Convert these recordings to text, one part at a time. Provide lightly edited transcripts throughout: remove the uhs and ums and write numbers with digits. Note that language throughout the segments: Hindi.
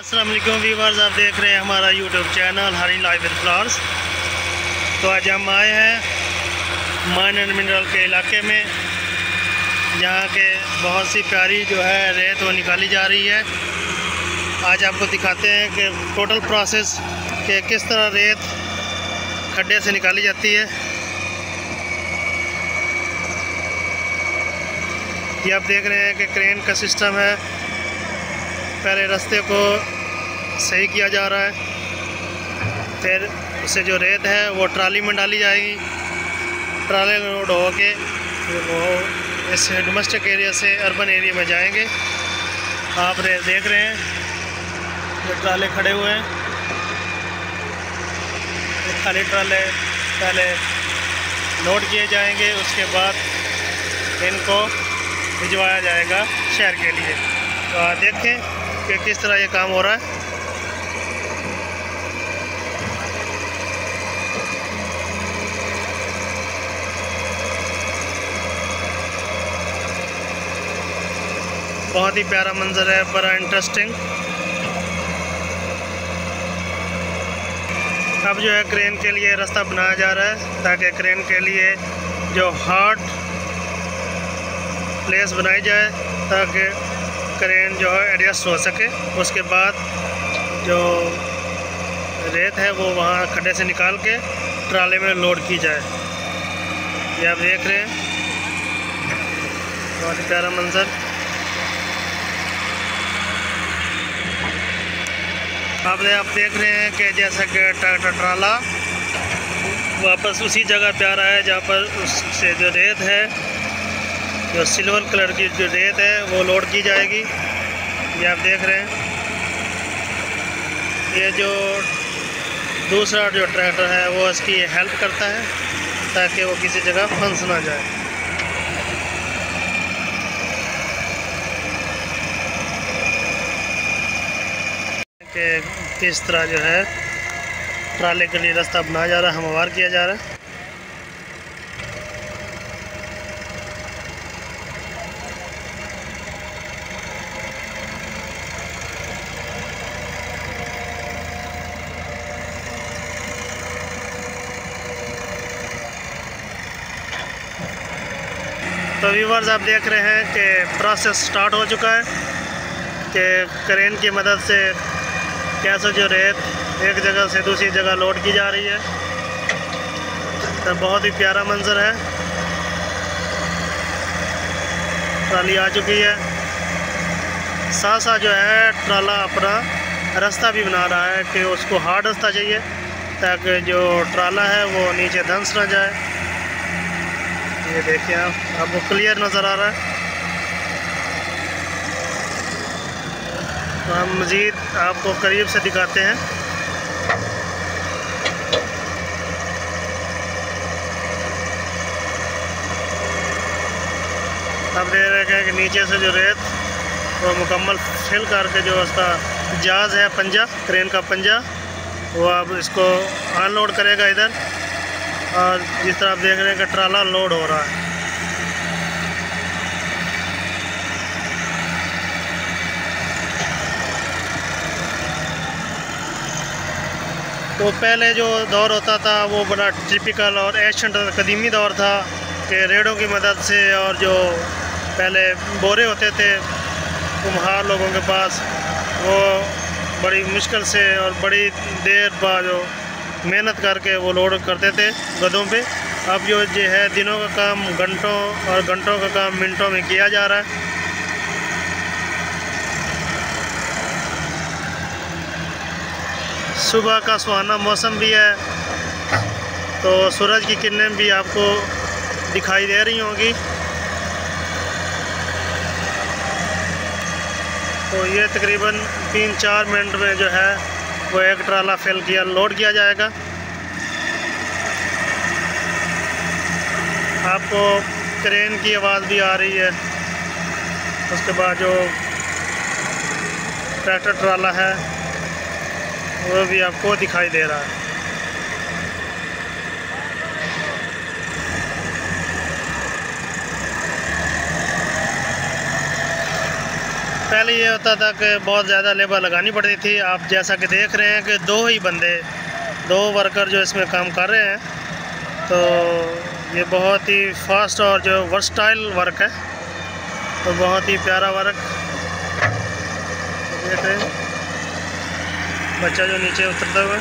अस्सलाम वालेकुम व्यूअर्स, आप देख रहे हैं हमारा YouTube channel Hari life and flowers. तो आज हम आए हैं माइन एंड मिनरल के इलाके में, जहाँ के बहुत सी प्यारी जो है रेत वो निकाली जा रही है। आज आपको दिखाते हैं कि टोटल प्रोसेस के किस तरह रेत खड्डे से निकाली जाती है। ये आप देख रहे हैं कि क्रेन का सिस्टम है, पहले रास्ते को सही किया जा रहा है, फिर उससे जो रेत है वो ट्राली में डाली जाएगी। ट्राली लोड होके वो इस डोमेस्टिक एरिया से अर्बन एरिया में जाएंगे। आप रेत देख रहे हैं जो ट्राले खड़े हुए हैं, खाली ट्राले पहले लोड किए जाएंगे, उसके बाद इनको भिजवाया जाएगा शहर के लिए। तो आप देखें कि किस तरह ये काम हो रहा है। बहुत ही प्यारा मंजर है, बड़ा इंटरेस्टिंग। अब जो है क्रेन के लिए रास्ता बनाया जा रहा है, ताकि क्रेन के लिए जो हार्ड प्लेस बनाई जाए, ताकि क्रेन जो है एडजस्ट हो सके। उसके बाद जो रेत है वो वहाँ खड्डे से निकाल के ट्राले में लोड की जाए। ये आप देख रहे हैं बहुत ही प्यारा मंजर। आप देख रहे हैं कि जैसा कि ट्राला वापस उसी जगह पे आ रहा है जहाँ पर उससे जो रेत है, जो सिल्वर कलर की जो रेत है वो लोड की जाएगी। ये आप देख रहे हैं, ये जो दूसरा जो ट्रैक्टर है वो इसकी हेल्प करता है, ताकि वो किसी जगह फंस ना जाए। कि किस तरह जो है ट्राले के लिए रास्ता बनाया जा रहा है, हमवार किया जा रहा है। तो व्यूवर्स, आप देख रहे हैं कि प्रोसेस स्टार्ट हो चुका है, कि क्रेन की मदद से कैसे जो रेत एक जगह से दूसरी जगह लोड की जा रही है। तो बहुत ही प्यारा मंजर है। ट्राली आ चुकी है, साथ साथ जो है ट्राला अपना रास्ता भी बना रहा है, कि उसको हार्ड रास्ता चाहिए, ताकि जो ट्राला है वो नीचे धंस ना जाए। ये देखिए आप, आपको क्लियर नज़र आ रहा है। तो हम मज़ीद आपको करीब से दिखाते हैं। आप देख रहे हैं कि नीचे से जो रेत वो मुकम्मल फिल करके जो उसका जहाज़ है, पंजा, क्रेन का पंजा, वो अब इसको अनलोड करेगा इधर। और जिस तरह आप देख रहे हैं कि ट्राला लोड हो रहा है। तो पहले जो दौर होता था वो बड़ा टिपिकल और एशेंट कदीमी दौर था, कि रेडों की मदद से, और जो पहले बोरे होते थे कुम्हार लोगों के पास, वो बड़ी मुश्किल से और बड़ी देर बाद जो मेहनत करके वो लोड करते थे गधों पे। अब जो है दिनों का काम घंटों और घंटों का काम मिनटों में किया जा रहा है। सुबह का सुहाना मौसम भी है, तो सूरज की किरणें भी आपको दिखाई दे रही होंगी। तो ये तकरीबन 3-4 मिनट में जो है वो एक ट्राला फेल किया लोड किया जाएगा। आपको क्रेन की आवाज़ भी आ रही है। उसके बाद जो ट्रैक्टर ट्राला है वो भी आपको दिखाई दे रहा है। पहले ये होता था कि बहुत ज़्यादा लेबर लगानी पड़ती थी। आप जैसा कि देख रहे हैं कि दो वर्कर जो इसमें काम कर रहे हैं, तो ये बहुत ही फास्ट और जो वर्सटाइल वर्क है, तो बहुत ही प्यारा वर्क। देख रहे हैं बच्चा जो नीचे उतरता हुआ,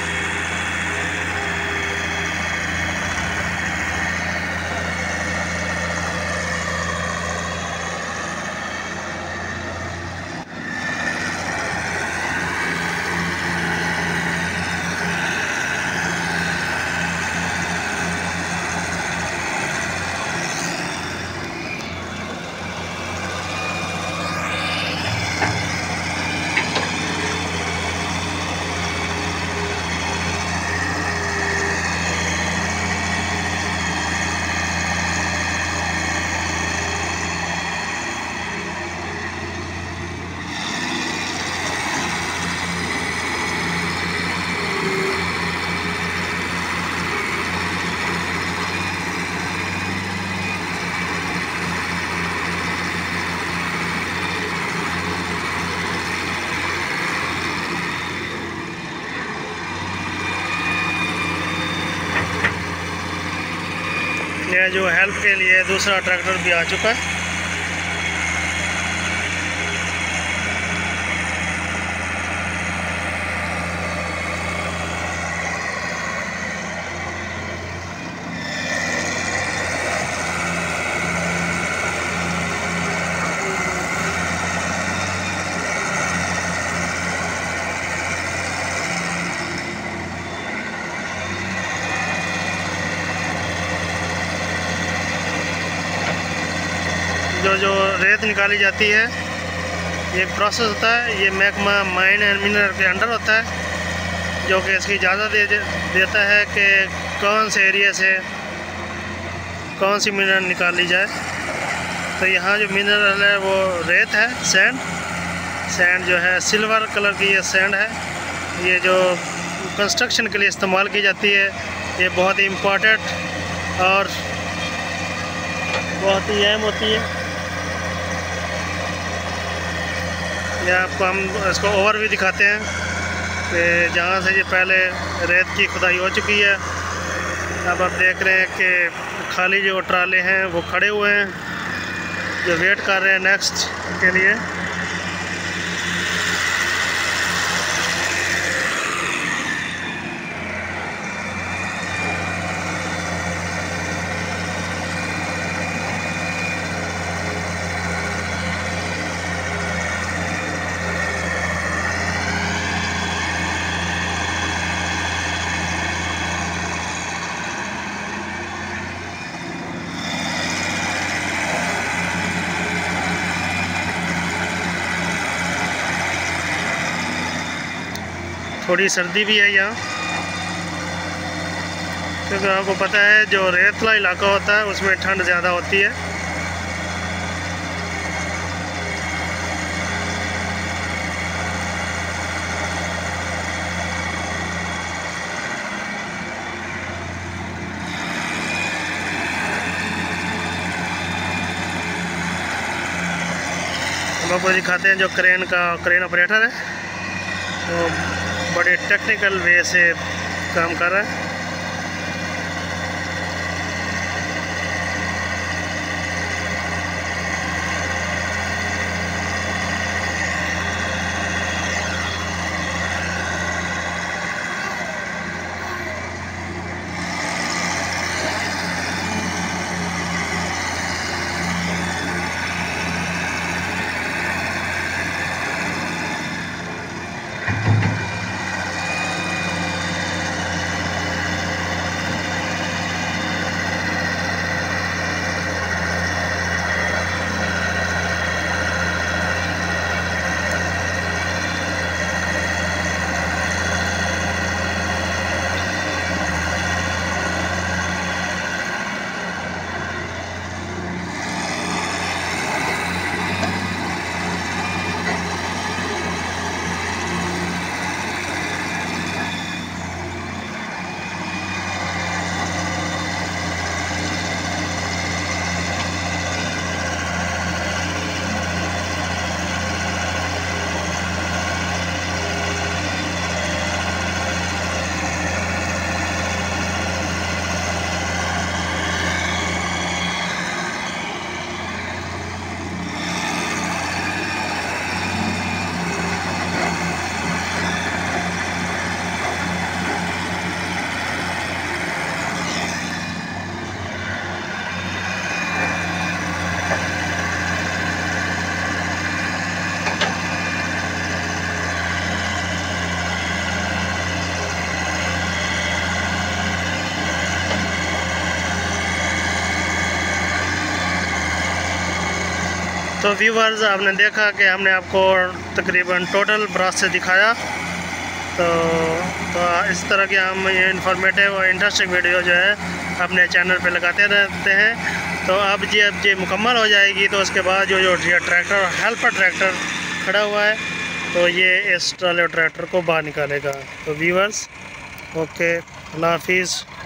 यह जो हेल्प के लिए दूसरा ट्रैक्टर भी आ चुका है। जो रेत निकाली जाती है ये प्रोसेस होता है, ये महकमा माइन एंड मिनरल के अंडर होता है, जो कि इसकी इजाज़त देता है कि कौन से एरिया से कौन सी मिनरल निकाली जाए। तो यहाँ जो मिनरल है वो रेत है, सैंड जो है सिल्वर कलर की ये सैंड है। ये जो कंस्ट्रक्शन के लिए इस्तेमाल की जाती है, ये बहुत ही इम्पोर्टेंट और बहुत ही अहम होती है। यह आपको हम इसको ओवर भी दिखाते हैं कि जहाँ से ये पहले रेत की खुदाई हो चुकी है। अब आप देख रहे हैं कि खाली जो ट्राले हैं वो खड़े हुए हैं, जो वेट कर रहे हैं नेक्स्ट के लिए। थोड़ी सर्दी भी है यहाँ, क्योंकि आपको पता है जो रेतला इलाका होता है उसमें ठंड ज़्यादा होती है। हम आपको दिखाते हैं जो क्रेन ऑपरेटर है, वो बड़े टेक्निकल वे से काम कर रहा है। तो व्यूवर्स आपने देखा कि हमने आपको तकरीबन टोटल ब्रास से दिखाया। तो इस तरह के हम ये इंफॉर्मेटिव और इंटरेस्टिंग वीडियो जो है अपने चैनल पे लगाते रहते हैं। तो अब ये मुकम्मल हो जाएगी तो उसके बाद जो ट्रैक्टर हेल्पर ट्रैक्टर खड़ा हुआ है तो ये इस ट्रैक्टर को बाहर निकालेगा। तो व्यूवर्स ओके, अल्लाह हाफिज़।